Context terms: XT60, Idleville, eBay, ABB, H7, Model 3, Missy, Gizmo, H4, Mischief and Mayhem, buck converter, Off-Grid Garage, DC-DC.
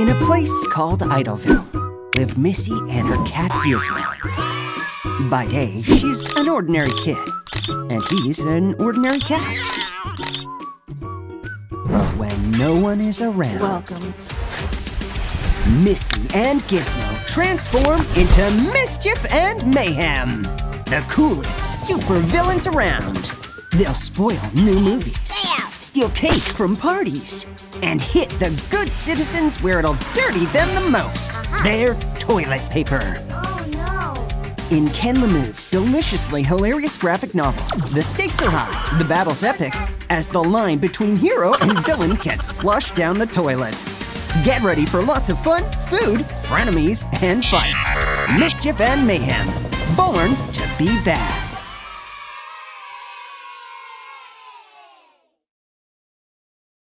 In a place called Idleville lived Missy and her cat Gizmo. By day, she's an ordinary kid, and he's an ordinary cat. But when no one is around, Missy and Gizmo transform into Mischief and Mayhem, the coolest supervillains around. They'll spoil new movies, steal cake from parties, and hit the good citizens where it'll dirty them the most, their toilet paper. Oh no! In Ken LeMoog's deliciously hilarious graphic novel, the stakes are high, the battle's epic, as the line between hero and villain gets flushed down the toilet. Get ready for lots of fun, food, frenemies, and fights. Mischief and Mayhem, born to be bad.